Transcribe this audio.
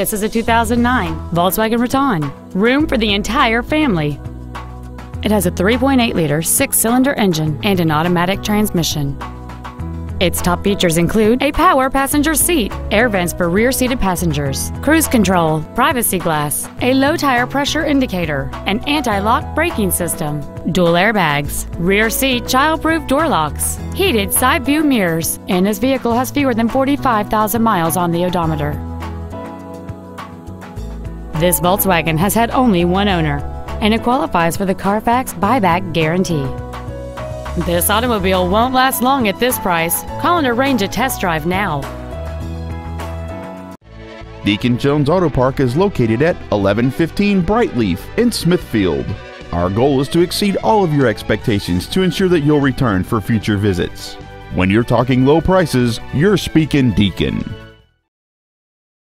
This is a 2009 Volkswagen Routan. Room for the entire family. It has a 3.8-liter six-cylinder engine and an automatic transmission. Its top features include a power passenger seat, air vents for rear-seated passengers, cruise control, privacy glass, a low tire pressure indicator, an anti-lock braking system, dual airbags, rear seat child-proof door locks, heated side view mirrors, and this vehicle has fewer than 45,000 miles on the odometer. This Volkswagen has had only one owner, and it qualifies for the Carfax buyback guarantee. This automobile won't last long at this price. Call and arrange a test drive now. Deacon Jones Auto Park is located at 1115 Brightleaf in Smithfield. Our goal is to exceed all of your expectations to ensure that you'll return for future visits. When you're talking low prices, you're speaking Deacon.